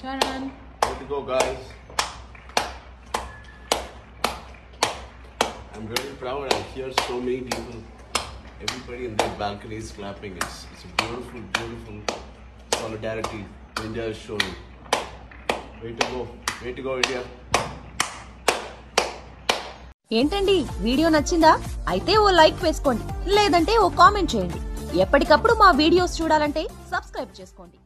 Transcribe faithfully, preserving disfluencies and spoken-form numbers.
Charan. Good to go, guys. I'm really proud. I hear so many people, everybody in their balconies clapping. It's, it's a beautiful, beautiful solidarity India is showing. Way to go. Way to go, India. ఏంటండి video నచ్చిందా అయితే ఓ లైక్ వేసుకోండి లేదంటే ఓ కామెంట్ చేయండి ఎప్పటికప్పుడు మా వీడియోస్ చూడాలంటే సబ్స్క్రైబ్ చేసుకోండి.